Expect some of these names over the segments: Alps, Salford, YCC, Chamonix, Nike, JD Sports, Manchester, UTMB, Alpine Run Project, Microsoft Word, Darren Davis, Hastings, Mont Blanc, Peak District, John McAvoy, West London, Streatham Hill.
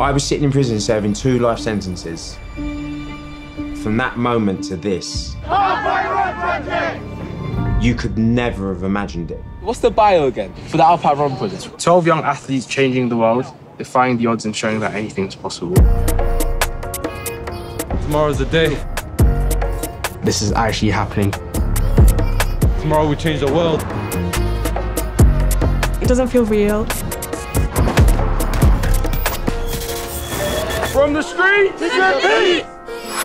I was sitting in prison serving 2 life sentences. From that moment to this, Alpine Run Project! You could never have imagined it. What's the bio again for the Alpine Run Project? 12 young athletes changing the world, defying the odds and showing that anything's possible. Tomorrow's the day. This is actually happening. Tomorrow we change the world. It doesn't feel real. From the street to the beat!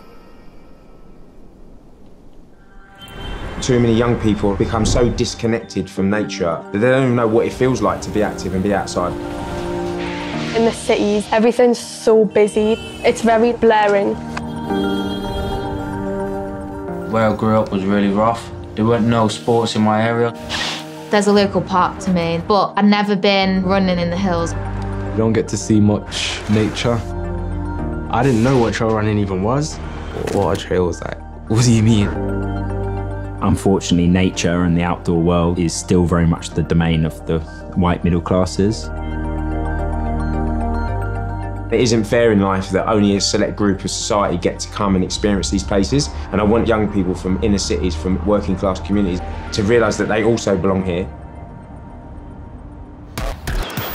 Too many young people become so disconnected from nature that they don't even know what it feels like to be active and be outside. In the cities, everything's so busy. It's very blaring. Where I grew up was really rough. There weren't no sports in my area. There's a local park to me, but I've never been running in the hills. You don't get to see much nature. I didn't know what trail running even was. What a trail was like. What do you mean? Unfortunately, nature and the outdoor world is still very much the domain of the white middle classes. It isn't fair in life that only a select group of society get to come and experience these places, and I want young people from inner cities, from working class communities, to realise that they also belong here.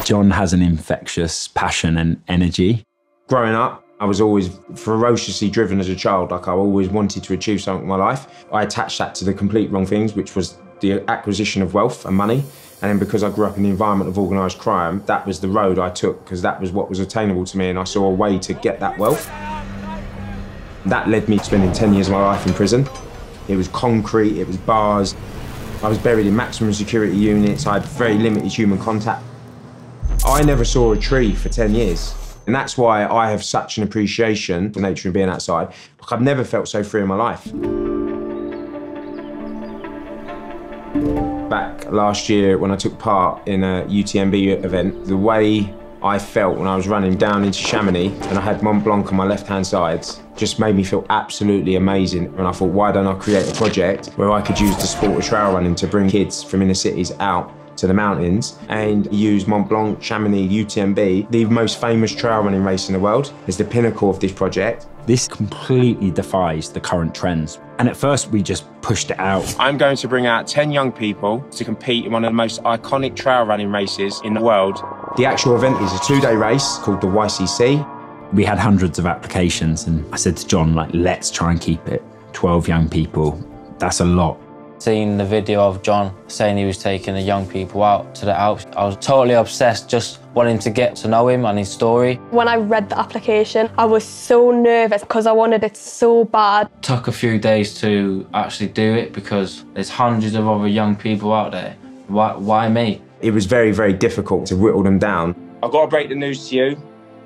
John has an infectious passion and energy. Growing up, I was always ferociously driven as a child, like I always wanted to achieve something in my life. I attached that to the complete wrong things, which was the acquisition of wealth and money. And then because I grew up in the environment of organised crime, that was the road I took, because that was what was attainable to me, and I saw a way to get that wealth. That led me to spending 10 years of my life in prison. It was concrete, it was bars. I was buried in maximum security units. I had very limited human contact. I never saw a tree for 10 years. And that's why I have such an appreciation for nature and being outside. Like, I've never felt so free in my life. Back last year when I took part in a UTMB event, the way I felt when I was running down into Chamonix and I had Mont Blanc on my left-hand side just made me feel absolutely amazing. And I thought, why don't I create a project where I could use the sport of trail running to bring kids from inner cities out to the mountains and use Mont Blanc, Chamonix, UTMB, the most famous trail running race in the world, as the pinnacle of this project. This completely defies the current trends. And at first we just pushed it out. I'm going to bring out 10 young people to compete in one of the most iconic trail running races in the world. The actual event is a 2-day race called the YCC. We had hundreds of applications and I said to John, like, let's try and keep it 12 young people. That's a lot. Seeing the video of John saying he was taking the young people out to the Alps, I was totally obsessed, just wanting to get to know him and his story. When I read the application, I was so nervous because I wanted it so bad. It took a few days to actually do it because there's hundreds of other young people out there. Why me? It was very, very difficult to whittle them down. I've got to break the news to you,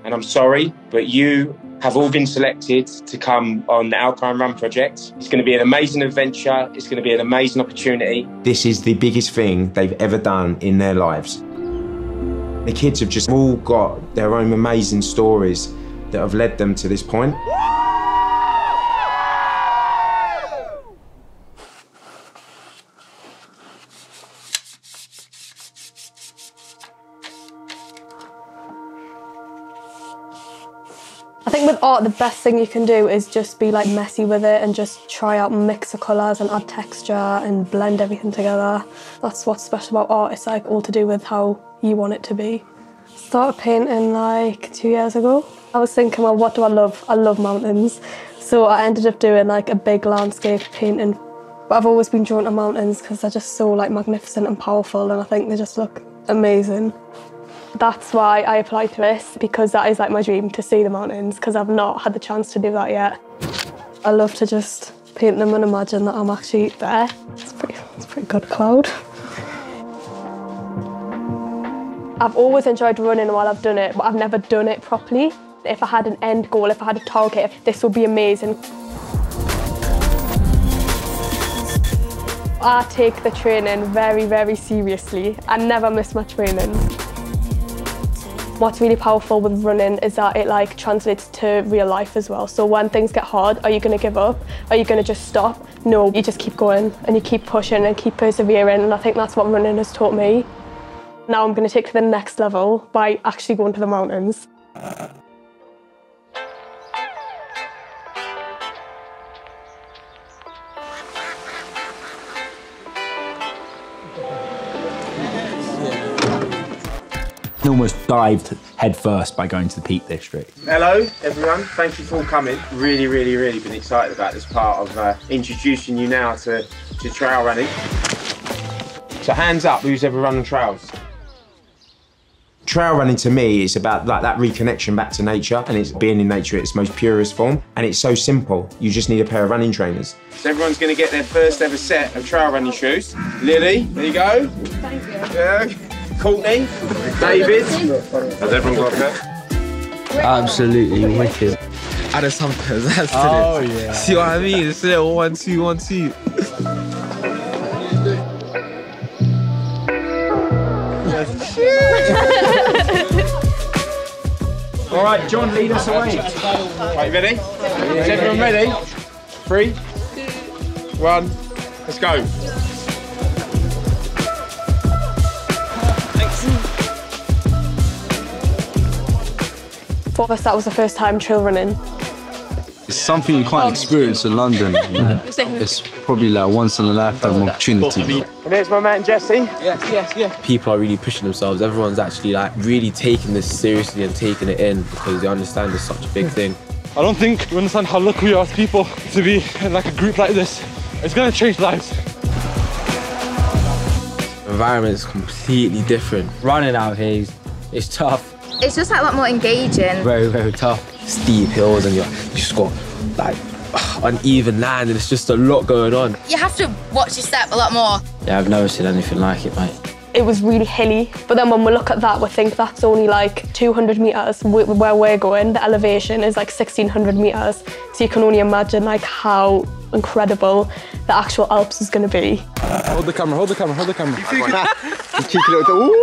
and I'm sorry, but you have all been selected to come on the Alpine Run Project. It's going to be an amazing adventure. It's going to be an amazing opportunity. This is the biggest thing they've ever done in their lives. The kids have just all got their own amazing stories that have led them to this point. I think with art, the best thing you can do is just be like messy with it and just try out and mix the colours and add texture and blend everything together. That's what's special about art. It's like all to do with how you want it to be. I started painting like 2 years ago. I was thinking, well, what do I love? I love mountains. So I ended up doing like a big landscape painting. But I've always been drawn to mountains because they're just so like magnificent and powerful, and I think they just look amazing. That's why I applied to this, because that is like my dream, to see the mountains, because I've not had the chance to do that yet. I love to just paint them and imagine that I'm actually there. It's a pretty good cloud. I've always enjoyed running while I've done it, but I've never done it properly. If I had an end goal, if I had a target, this would be amazing. I take the training very, very seriously. I never miss my training. What's really powerful with running is that it like translates to real life as well. So when things get hard, are you going to give up? Are you going to just stop? No, you just keep going and you keep pushing and keep persevering, and I think that's what running has taught me. Now I'm going to take it to the next level by actually going to the mountains. almost dived headfirst by going to the Peak District. Hello everyone, thank you for all coming. Really been excited about this part of introducing you now to trail running. So hands up, who's ever running trails? Trail running to me is about like that reconnection back to nature, and it's being in nature at its most purest form, and it's so simple. You just need a pair of running trainers. So everyone's going to get their first ever set of trail running shoes. Lily, there you go. Thank you. Courtney, David. Has everyone got that? Absolutely wicked. Add a sample, that's oh, it. Yeah. See what I mean? It's there, 1, 2, 1, 2. All right, John, lead us away. Right, you ready? Is everyone ready? 3, 2, 1, let's go. For us, that was the first time trail running. It's something you can't experience in London. It's probably like once in a lifetime opportunity. And there's my man Jesse. Yes. People are really pushing themselves. Everyone's actually like really taking this seriously and taking it in because they understand it's such a big thing. I don't think we understand how lucky we are as people to be in like a group like this. It's going to change lives. The environment is completely different. Running out here, it's tough. It's just like a lot more engaging. Very tough. Steep hills and you just got like uneven land and it's just a lot going on. You have to watch your step a lot more. Yeah, I've never seen anything like it, mate. It was really hilly, but then when we look at that, we think that's only like 200 metres where we're going. The elevation is like 1,600 metres, so you can only imagine like how incredible the actual Alps is going to be. Hold the camera, hold the camera, hold the camera. You cheeky little... Ooh.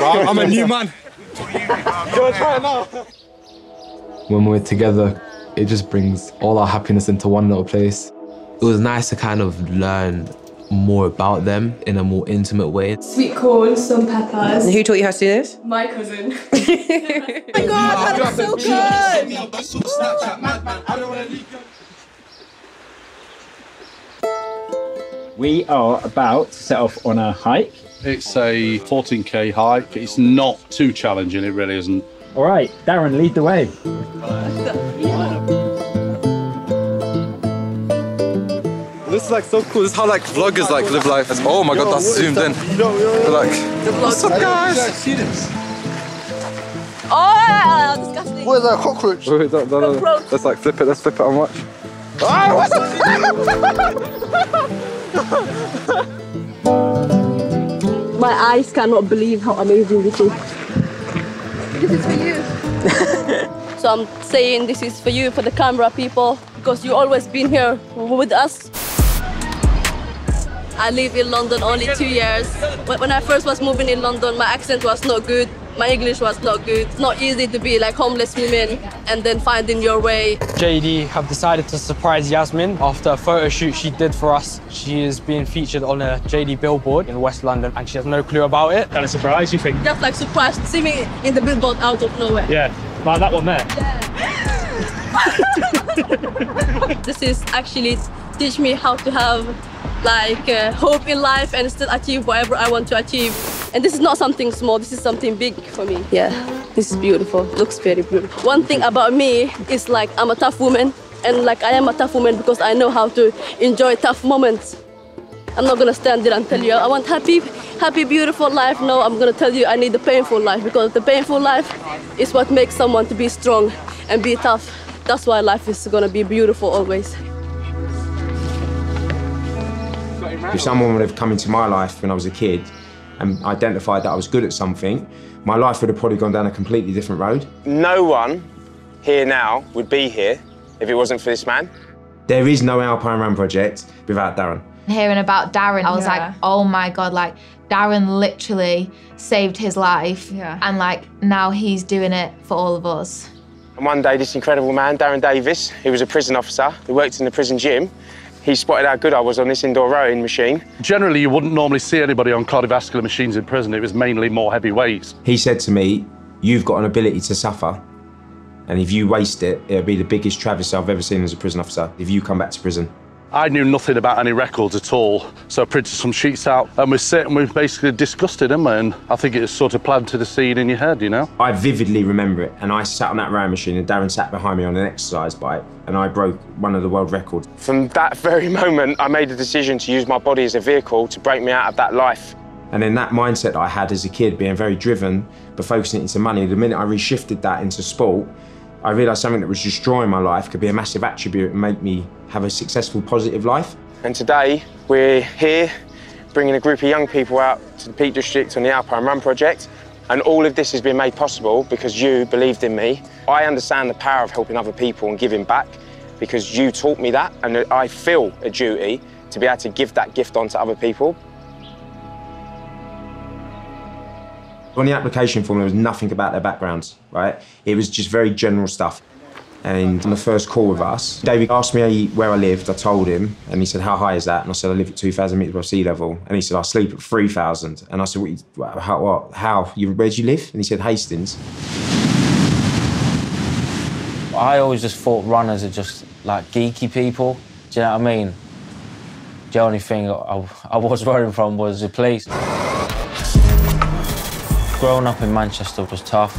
I'm a new man. When we're together, it just brings all our happiness into one little place. It was nice to kind of learn more about them in a more intimate way. Sweet corn, some peppers. Who taught you how to do this? My cousin. Oh my God, that looks so good! We are about to set off on a hike. It's a 14k hike. It's not too challenging, it really isn't. All right, Darren, lead the way. This is like so cool. This is how like vloggers like live life. Oh my God, that's zoomed in. They're like, what's up guys? Oh, disgusting. Where's that cockroach? Wait, no. Let's flip it and watch. Oh, what's up? My eyes cannot believe how amazing this is. This is for you. So I'm saying this is for you, for the camera people, because you've always been here with us. I live in London only 2 years. When I first was moving in London, my accent was not good. My English was not good. It's not easy to be like homeless women and then finding your way. JD have decided to surprise Yasmin after a photo shoot she did for us. She is being featured on a JD billboard in West London and she has no clue about it. And a surprise, you think? Just like surprised to see me in the billboard out of nowhere. Yeah, like that one there. Yeah. This is actually teach me how to have like hope in life and still achieve whatever I want to achieve. And this is not something small, this is something big for me. Yeah, this is beautiful, looks very beautiful. One thing about me is like I'm a tough woman, and like I am a tough woman because I know how to enjoy tough moments. I'm not gonna stand there and tell you I want happy, beautiful life. No, I'm gonna tell you I need a painful life, because the painful life is what makes someone to be strong and be tough. That's why life is gonna be beautiful always. If someone would have come into my life when I was a kid and identified that I was good at something, my life would have probably gone down a completely different road. No one here now would be here if it wasn't for this man. There is no Alpine Run Project without Darren. Hearing about Darren, I was like, oh my God, like Darren literally saved his life. Yeah. And like now he's doing it for all of us. And one day this incredible man, Darren Davis, who was a prison officer, who worked in the prison gym, he spotted how good I was on this indoor rowing machine. Generally, you wouldn't normally see anybody on cardiovascular machines in prison. It was mainly more heavy weights. He said to me, you've got an ability to suffer, and if you waste it, it'll be the biggest travesty I've ever seen as a prison officer, if you come back to prison. I knew nothing about any records at all, so I printed some sheets out and we sit and we basically discussed it, didn't we? And I think it sort of planted a seed in your head, you know? I vividly remember it, and I sat on that row machine and Darren sat behind me on an exercise bike and I broke one of the world records. From that very moment, I made a decision to use my body as a vehicle to break me out of that life. And then that mindset that I had as a kid, being very driven, but focusing into money, the minute I reshifted that into sport, I realised something that was destroying my life could be a massive attribute and make me have a successful, positive life. And today, we're here bringing a group of young people out to the Peak District on the Alpine Run Project. And all of this has been made possible because you believed in me. I understand the power of helping other people and giving back because you taught me that, and I feel a duty to be able to give that gift on to other people. On the application form, there was nothing about their backgrounds, right? It was just very general stuff. And on the first call with us, David asked me where I lived. I told him, and he said, how high is that? And I said, I live at 2,000 metres above sea level. And he said, I sleep at 3,000. And I said, where do you live? And he said, Hastings. I always just thought runners are just like geeky people. Do you know what I mean? The only thing I was running from was the police. Growing up in Manchester was tough.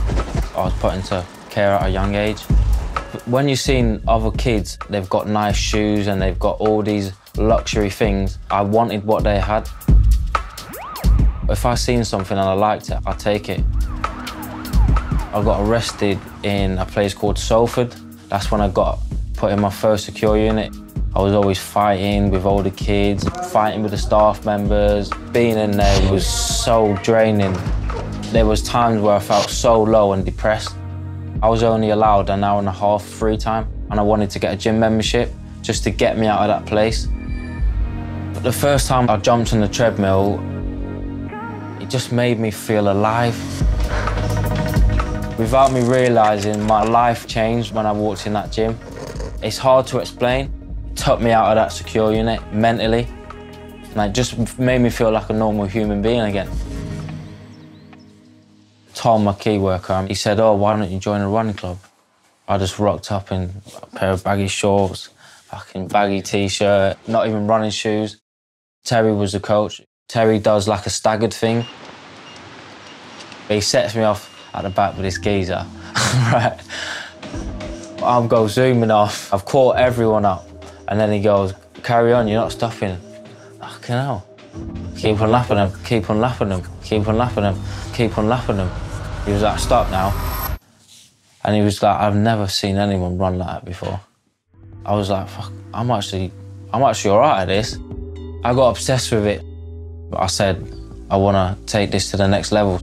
I was put into care at a young age. But when you've seen other kids, they've got nice shoes and they've got all these luxury things. I wanted what they had. If I seen something and I liked it, I'd take it. I got arrested in a place called Salford. That's when I got put in my first secure unit. I was always fighting with older kids, fighting with the staff members. Being in there was so draining. There was times where I felt so low and depressed. I was only allowed an hour and a half free time, and I wanted to get a gym membership just to get me out of that place. But the first time I jumped on the treadmill, it just made me feel alive. Without me realising, my life changed when I walked in that gym. It's hard to explain. It took me out of that secure unit mentally, and it just made me feel like a normal human being again. Tom, my key worker, he said, oh, why don't you join a running club? I just rocked up in a pair of baggy shorts, fucking baggy T-shirt, not even running shoes. Terry was the coach. Terry does like a staggered thing. He sets me off at the back with his geezer, right? I go zooming off. I've caught everyone up. And then he goes, carry on, you're not stopping. Fucking hell. Keep on lapping him, keep on lapping him, keep on lapping him, keep on lapping him. He was like, stop now. And he was like, I've never seen anyone run like that before. I was like, fuck, I'm actually all right at this. I got obsessed with it. I said, I want to take this to the next level.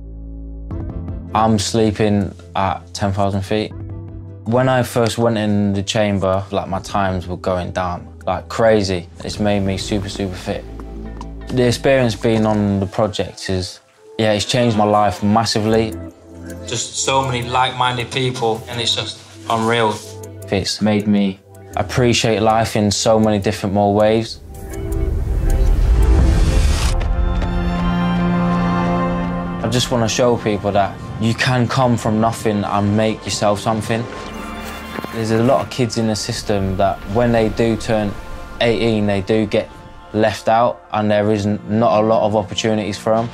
I'm sleeping at 10,000 feet. When I first went in the chamber, like my times were going down, like crazy. It's made me super, super fit. The experience being on the project is, yeah, it's changed my life massively. Just so many like-minded people, and it's just unreal. It's made me appreciate life in so many different more ways. I just want to show people that you can come from nothing and make yourself something. There's a lot of kids in the system that when they do turn 18, they do get left out, and there is not a lot of opportunities for them.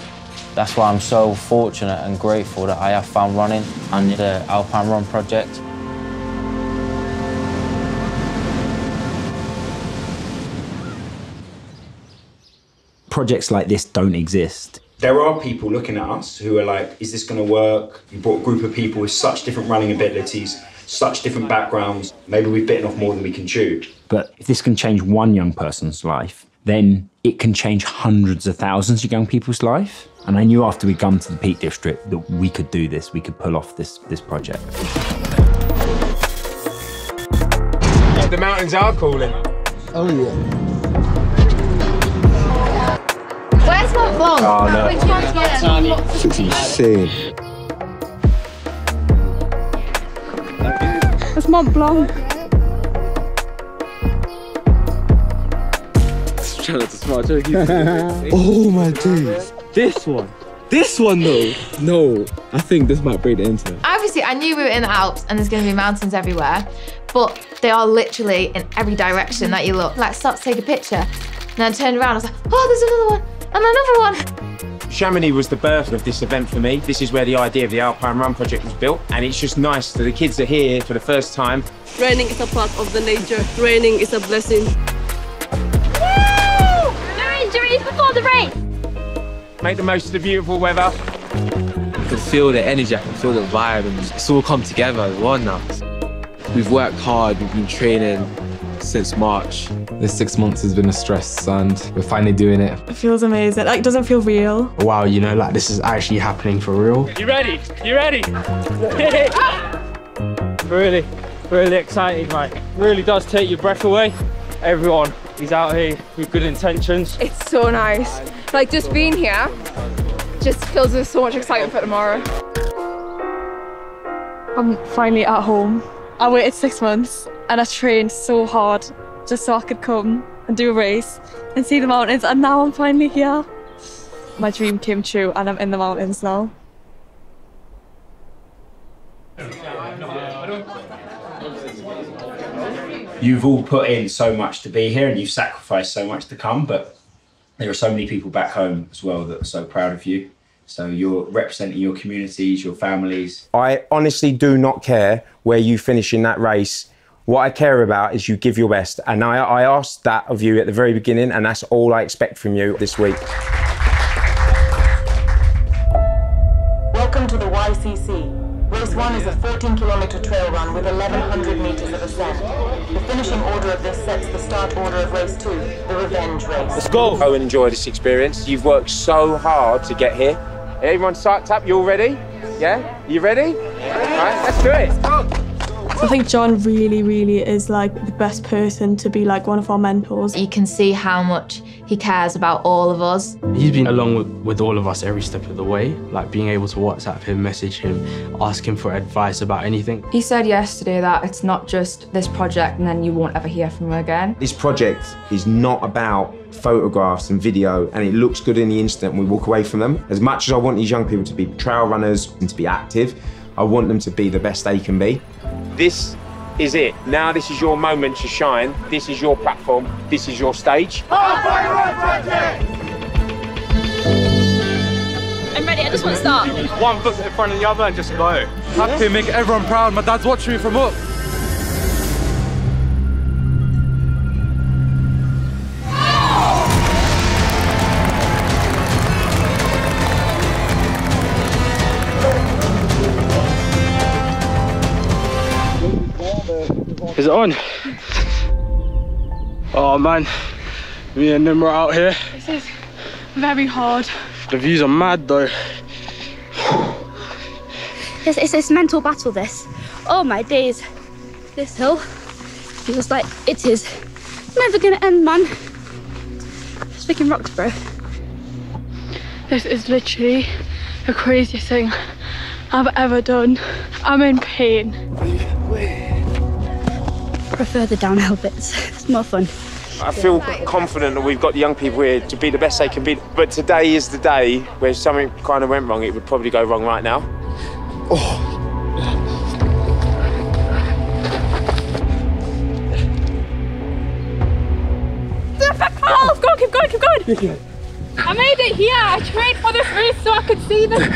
That's why I'm so fortunate and grateful that I have found running and the Alpine Run Project. Projects like this don't exist. There are people looking at us who are like, is this going to work? You brought a group of people with such different running abilities, such different backgrounds. Maybe we've bitten off more than we can chew. But if this can change one young person's life, then it can change hundreds of thousands of young people's life. And I knew after we'd come to the Peak District that we could do this, we could pull off this project. The mountains are calling. Oh, yeah. Where's my phone? Oh, no. Which one's mine? It's insane. That's Mont Blanc. Oh my days. This one. This one though, no, I think this might break the internet. Obviously, I knew we were in the Alps and there's gonna be mountains everywhere, but they are literally in every direction that you look. Like, stop to take a picture. And then I turned around, I was like, oh, there's another one, and another one. Chamonix was the birth of this event for me. This is where the idea of the Alpine Run Project was built, and it's just nice that the kids are here for the first time. Training is a part of the nature. Training is a blessing. Woo! The injury is before the race. Make the most of the beautiful weather. I can feel the energy, I can feel the vibe, and it's all come together as one now. We've worked hard, we've been training since March. This 6 months has been a stress and we're finally doing it. It feels amazing, like it doesn't feel real. Wow, you know, like this is actually happening for real. You ready? You ready? Really, really excited, mate. Really does take your breath away. Everyone is out here with good intentions. It's so nice. Like, just being here just fills with so much excitement for tomorrow. I'm finally at home. I waited 6 months and I trained so hard just so I could come and do a race and see the mountains, and now I'm finally here. My dream came true and I'm in the mountains now. You've all put in so much to be here and you've sacrificed so much to come, but there are so many people back home as well that are so proud of you. So you're representing your communities, your families. I honestly do not care where you finish in that race. What I care about is you give your best. And I asked that of you at the very beginning, and that's all I expect from you this week. Welcome to the YCC. Race one is a 14-kilometre trail run with 1,100 metres of ascent. The finishing order of this sets the start order of race two, the revenge race. Let's go! Go and enjoy this experience. You've worked so hard to get here. Everyone psyched up? You all ready? Yeah? You ready? Yeah. All right, let's do it. I think John really is like the best person to be like one of our mentors. You can see how much he cares about all of us. He's been along with all of us every step of the way, like being able to WhatsApp him, message him, ask him for advice about anything. He said yesterday that it's not just this project and then you won't ever hear from him again. This project is not about photographs and video, and it looks good in the instant when we walk away from them. As much as I want these young people to be trail runners and to be active, I want them to be the best they can be. This is it. Now this is your moment to shine. This is your platform. This is your stage. Alpine Run Project! I'm ready, I just want to start. One foot in front of the other and just go. Have to make everyone proud. My dad's watching me from up. Is it on? Oh man, me and Nimra out here. This is very hard. The views are mad though. It's this mental battle, this. Oh my days. This hill feels like it is never gonna end, man. It's freaking rocks, bro. This is literally the craziest thing I've ever done. I'm in pain. Prefer the downhill bits, it's more fun. I feel confident that we've got the young people here to be the best they can be, but today is the day where if something kind of went wrong, it would probably go wrong right now. Oh. Go on, keep going, keep going! I made it here, I trained for this race so I could see this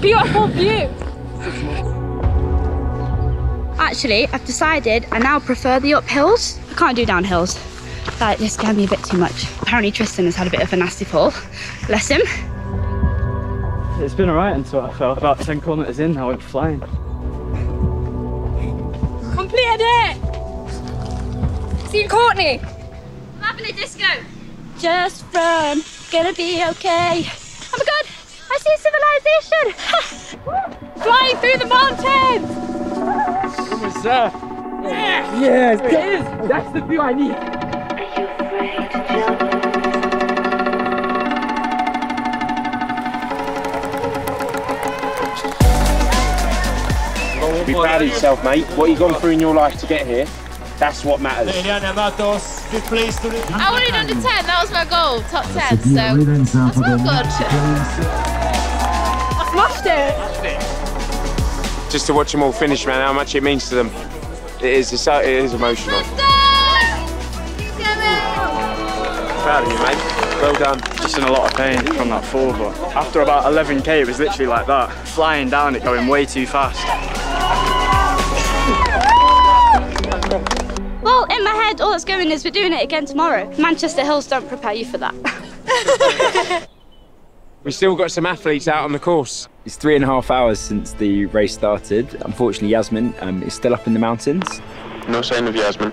beautiful view. Actually, I've decided I now prefer the uphills. I can't do downhills. Like, this scared me a bit too much. Apparently Tristan has had a bit of a nasty fall. Bless him. It's been alright until I fell. About 10 kilometres in, I went flying. Completed it! See you, Courtney! I'm having a disco. Just run, gonna be okay. Oh my god, I see civilization! Flying through the mountains! Yeah. Yes, it is. That's the view I need. Are you afraid to jump? Be proud of yourself, mate. What you've gone through in your life to get here, that's what matters. I wanted under 10, that was my goal, top 10, so that's not good. just to watch them all finish, man, how much it means to them. It is emotional. Proud of you, mate. Well done. Just in a lot of pain from that fall, but after about 11k, it was literally like that. Flying down it, going way too fast. Well, in my head, all that's going is we're doing it again tomorrow. Manchester Hills don't prepare you for that. We've still got some athletes out on the course. It's 3.5 hours since the race started. Unfortunately, Yasmin is still up in the mountains. No sign of Yasmin.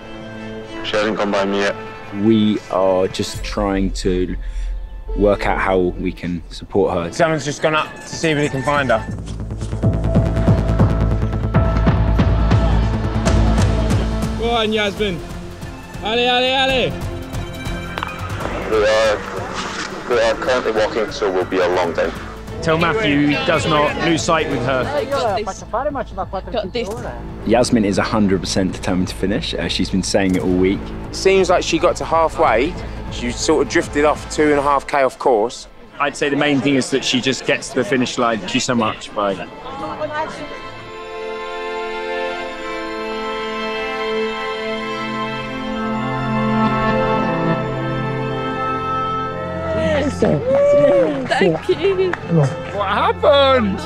She hasn't gone by me yet. We are just trying to work out how we can support her. Someone's just gone up to see if he can find her. Go on, Yasmin. Allez, allez, allez. We are currently walking, so we'll be a long day. Tell Matthew he does not lose sight with her. Got this. Yasmin is 100% determined to finish. She's been saying it all week. Seems like she got to halfway. She sort of drifted off 2.5k off course. I'd say the main thing is that she just gets to the finish line. Thank you so much. Bye. Thank you. What happened?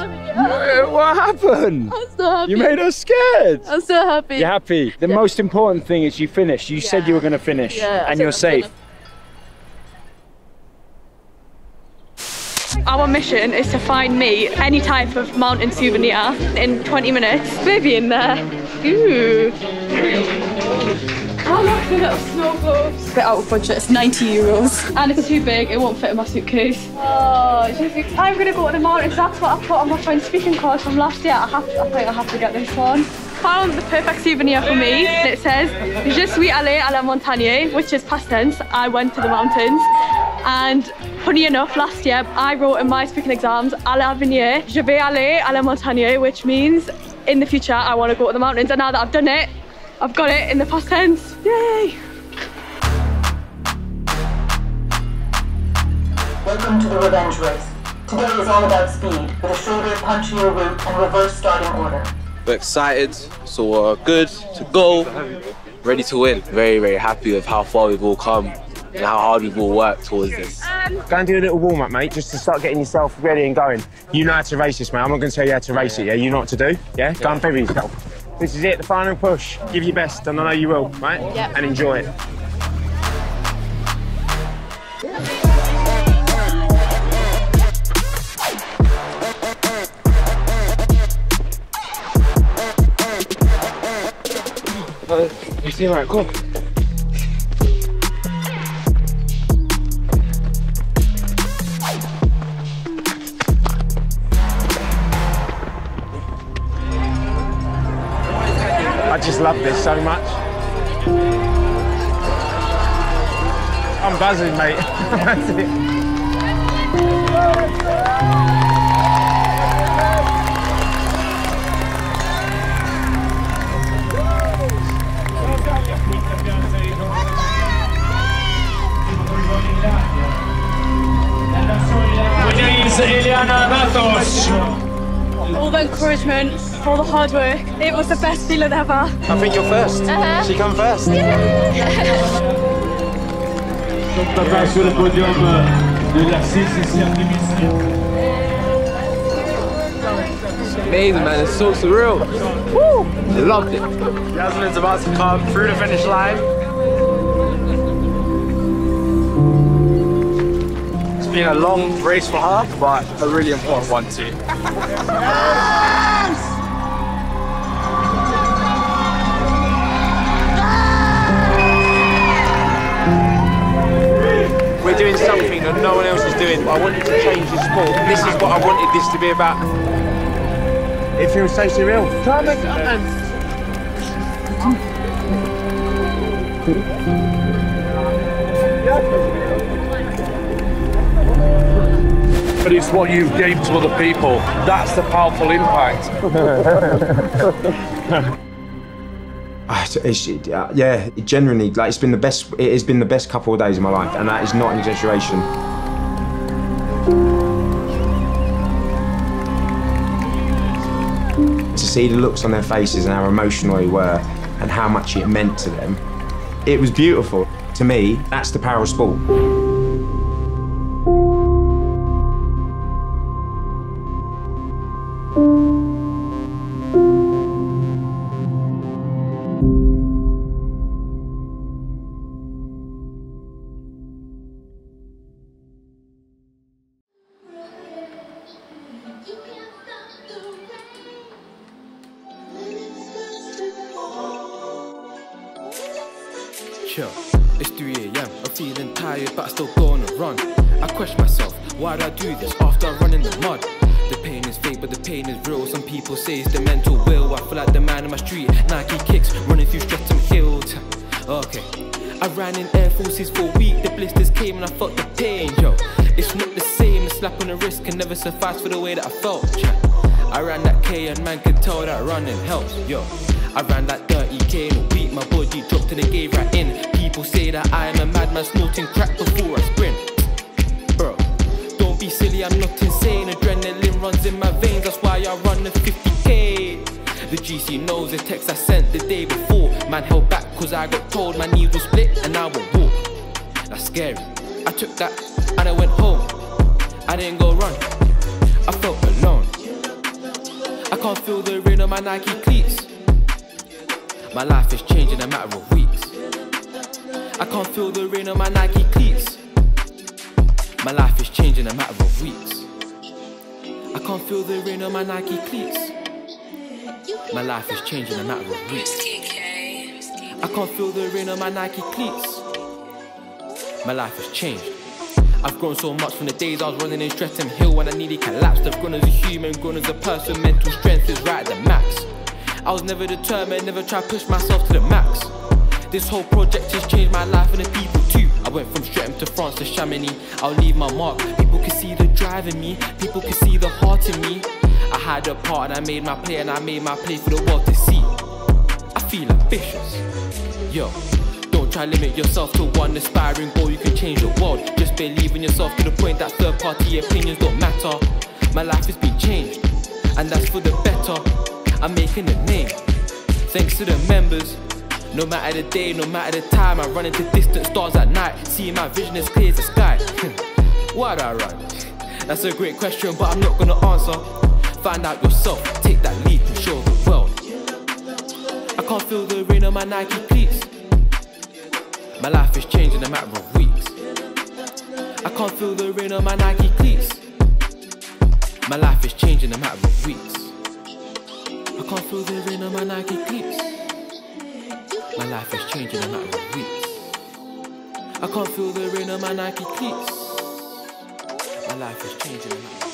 What happened? I'm so happy. You made us scared. I'm so happy. You're happy. The most important thing is you finished. You said you were going to finish, and you're safe. Our mission is to find me any type of mountain souvenir in 20 minutes. Maybe in there. Ooh. I like the little snow globes. A bit out of budget, it's €90. And it's too big, it won't fit in my suitcase. Oh, I'm going to go to the mountains. That's what I put on my friend's speaking course from last year. I think I have to get this one. Found the perfect souvenir for me. It says, Je suis allé à la montagne, which is past tense, I went to the mountains. And funny enough, last year, I wrote in my speaking exams, à l'avenir, je vais aller à la montagne, which means, in the future, I want to go to the mountains. And now that I've done it, I've got it in the past tense. Yay! Welcome to the revenge race. Today is all about speed, with a shorter, punchier route and reverse starting order. We're excited, so we're good to go, ready to win. Very, very happy with how far we've all come and how hard we've all worked towards this. Go and do a little warm-up, mate, just to start getting yourself ready and going. You know how to race this, mate. I'm not going to tell you how to race it, yeah? You know what to do, yeah? Go and prepare yourself. This is it, the final push. Give your best, and I know you will, right? Yep. And enjoy it. You seem all right, cool. I just love this so much. I'm buzzing, mate. That's it. All the encouragement, all the hard work. It was the best feeling ever. I think you're first. She come first. Yeah. Amazing, man. It's so surreal. Woo! I loved it. Yasmin's about to come through the finish line. It's been a long race for her, but a really important one too. We're doing something that no one else is doing. I wanted to change the sport. This is what I wanted this to be about. It feels so surreal. Try and make it up, man. But it's what you've gave to other people. That's the powerful impact. Yeah, genuinely, like, it's been the best. It has been the best couple of days of my life, and that is not an exaggeration. see the looks on their faces and how emotional they were and how much it meant to them. It was beautiful. To me, that's the power of sport. It's 3 a.m, I'm feeling tired but I still gonna run. I question myself, why do I do this after I run in the mud? The pain is fake but the pain is real. Some people say it's the mental will. I feel like the man in my street, Nike kicks, running through Streatham Hill. Okay, I ran in Air Forces for a week, the blisters came and I felt the pain, yo. It's not the same, a slap on the wrist can never suffice for the way that I felt, yeah. I ran that K and man could tell that running helps, yo. I ran that 30K in a week, my body dropped and it gave right in. People say that I am a madman snorting crack before I sprint. Bro, don't be silly, I'm not insane. Adrenaline runs in my veins, that's why I run the 50K. The GC knows the text I sent the day before. Man held back cause I got told my knees will split and I would walk. That's scary. I took that and I went home. I didn't go run, I felt alone. I can't feel the rain on my Nike cleats. My life is changing in a matter of weeks. I can't feel the rain on my Nike cleats. My life is changing in a matter of weeks. I can't feel the rain on my Nike cleats. My life is changing in a matter of weeks. I can't feel the rain on my Nike cleats. My life has changed. I've grown so much from the days I was running in Streatham Hill when I nearly collapsed. I've grown as a human, grown as a person, mental strength is right at the max. I was never determined, never tried to push myself to the max. This whole project has changed my life and the people too. I went from Streatham to France to Chamonix. I'll leave my mark. People can see the drive in me. People can see the heart in me. I had a part and I made my play, and I made my play for the world to see. I feel ambitious. Yo, don't try to limit yourself to one aspiring goal. You can change the world. Just believe in yourself to the point that third party opinions don't matter. My life has been changed, and that's for the better. I'm making a name, thanks to the members. No matter the day, no matter the time, I run into distant stars at night. See my vision as clear as the sky. Why'd I run? That's a great question, but I'm not gonna answer. Find out yourself, take that leap and show the world. I can't feel the rain on my Nike cleats. My life is changing in a matter of weeks. I can't feel the rain on my Nike cleats. My life is changing in a matter of weeks. I can't feel the rain on my Nike cleats. My life is changing in a matter of weeks. I can't feel the rain on my Nike cleats. My life is changing in a matter of weeks.